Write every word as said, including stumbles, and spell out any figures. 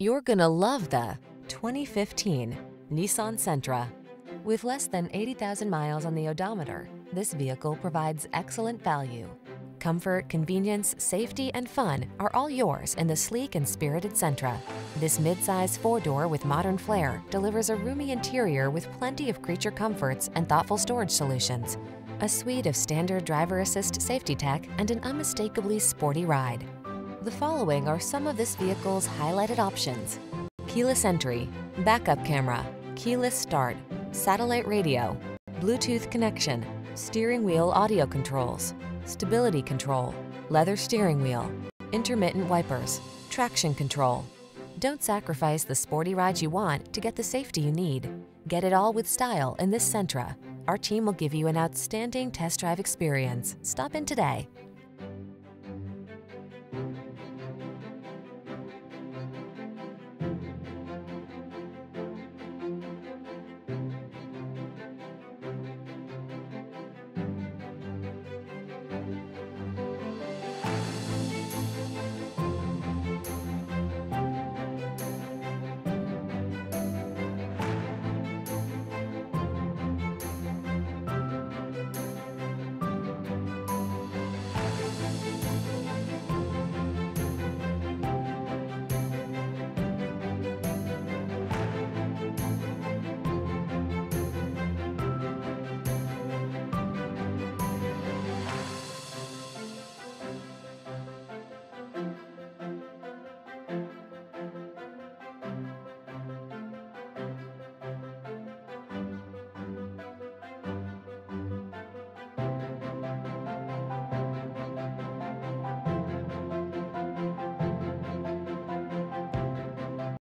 You're gonna love the twenty fifteen Nissan Sentra. With less than eighty thousand miles on the odometer, this vehicle provides excellent value. Comfort, convenience, safety, and fun are all yours in the sleek and spirited Sentra. This midsize four-door with modern flair delivers a roomy interior with plenty of creature comforts and thoughtful storage solutions, a suite of standard driver assist safety tech, and an unmistakably sporty ride. The following are some of this vehicle's highlighted options: keyless entry, backup camera, keyless start, satellite radio, Bluetooth connection, steering wheel audio controls, stability control, leather steering wheel, intermittent wipers, traction control. Don't sacrifice the sporty ride you want to get the safety you need. Get it all with style in this Sentra. Our team will give you an outstanding test drive experience. Stop in today.